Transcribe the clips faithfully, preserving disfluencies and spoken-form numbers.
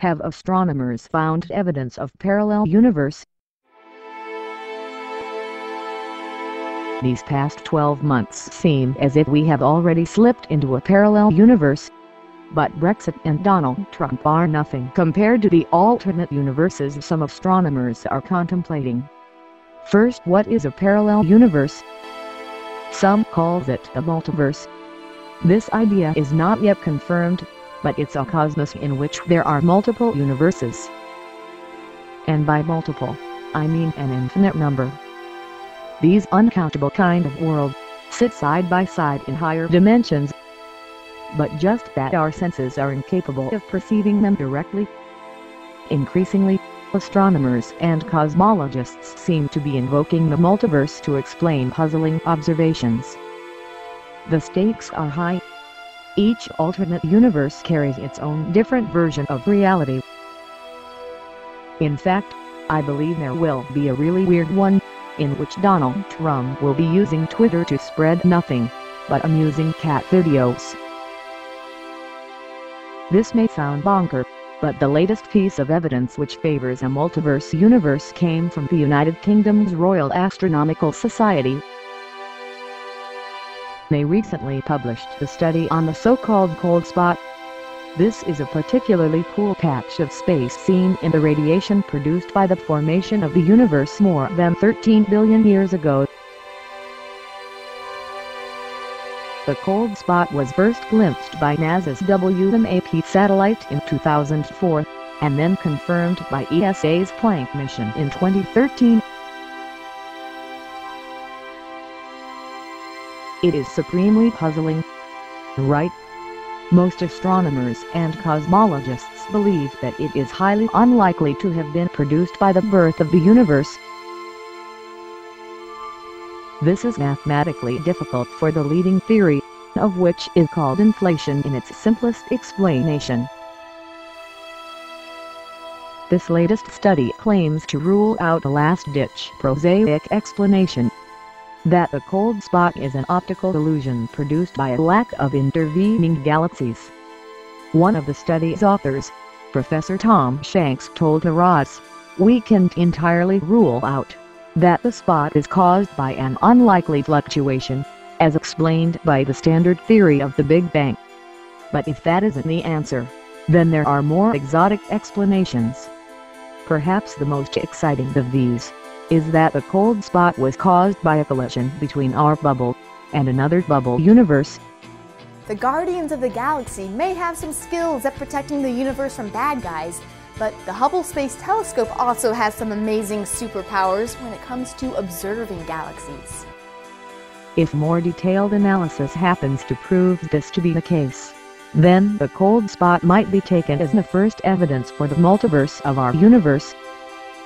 have astronomers found evidence of parallel universe? These past twelve months seem as if we have already slipped into a parallel universe. But Brexit and Donald Trump are nothing compared to the alternate universes some astronomers are contemplating. First, what is a parallel universe? Some calls it a multiverse. This idea is not yet confirmed, but it's a cosmos in which there are multiple universes. And by multiple, I mean an infinite number. These uncountable kind of world sit side by side in higher dimensions, but just that our senses are incapable of perceiving them directly. Increasingly, astronomers and cosmologists seem to be invoking the multiverse to explain puzzling observations. The stakes are high. Each alternate universe carries its own different version of reality. In fact, I believe there will be a really weird one, in which Donald Trump will be using Twitter to spread nothing but amusing cat videos. This may sound bonkers, but the latest piece of evidence which favors a multiverse universe came from the United Kingdom's Royal Astronomical Society. They recently published a study on the so-called cold spot. This is a particularly cool patch of space seen in the radiation produced by the formation of the universe more than thirteen billion years ago. The cold spot was first glimpsed by NASA's W M A P satellite in two thousand four, and then confirmed by E S A's Planck mission in twenty thirteen. It is supremely puzzling, right? Most astronomers and cosmologists believe that it is highly unlikely to have been produced by the birth of the universe. This is mathematically difficult for the leading theory, of which is called inflation in its simplest explanation. This latest study claims to rule out a last-ditch prosaic explanation that the cold spot is an optical illusion produced by a lack of intervening galaxies. One of the study's authors, Professor Tom Shanks, told Haaretz, "We can't entirely rule out that the spot is caused by an unlikely fluctuation, as explained by the standard theory of the Big Bang. But if that isn't the answer, then there are more exotic explanations. Perhaps the most exciting of these is that the cold spot was caused by a collision between our bubble and another bubble universe." The Guardians of the Galaxy may have some skills at protecting the universe from bad guys, but the Hubble Space Telescope also has some amazing superpowers when it comes to observing galaxies. If more detailed analysis happens to prove this to be the case, then the cold spot might be taken as the first evidence for the multiverse of our universe.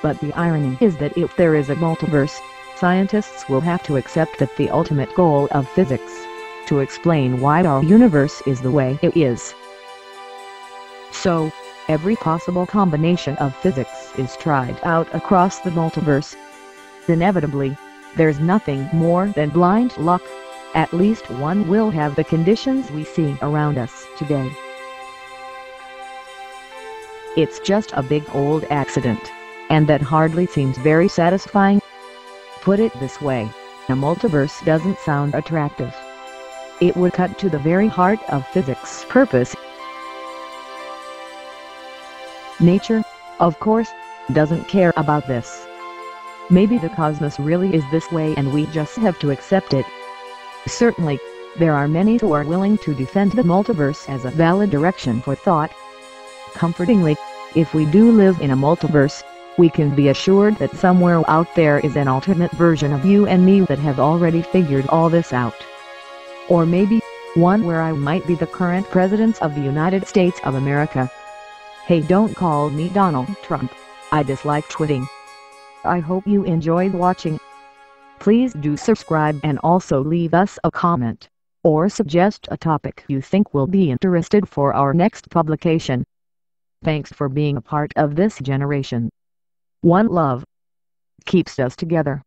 But the irony is that if there is a multiverse, scientists will have to accept that the ultimate goal of physics, to explain why our universe is the way it is. So, every possible combination of physics is tried out across the multiverse. Inevitably, there's nothing more than blind luck. At least one will have the conditions we see around us today. It's just a big old accident. And that hardly seems very satisfying. Put it this way, a multiverse doesn't sound attractive. It would cut to the very heart of physics' purpose. Nature, of course, doesn't care about this. Maybe the cosmos really is this way and we just have to accept it. Certainly, there are many who are willing to defend the multiverse as a valid direction for thought. Comfortingly, if we do live in a multiverse, we can be assured that somewhere out there is an alternate version of you and me that have already figured all this out. Or maybe, one where I might be the current President of the United States of America. Hey, don't call me Donald Trump, I dislike tweeting. I hope you enjoyed watching. Please do subscribe and also leave us a comment, or suggest a topic you think will be interested for our next publication. Thanks for being a part of this generation. One love keeps us together.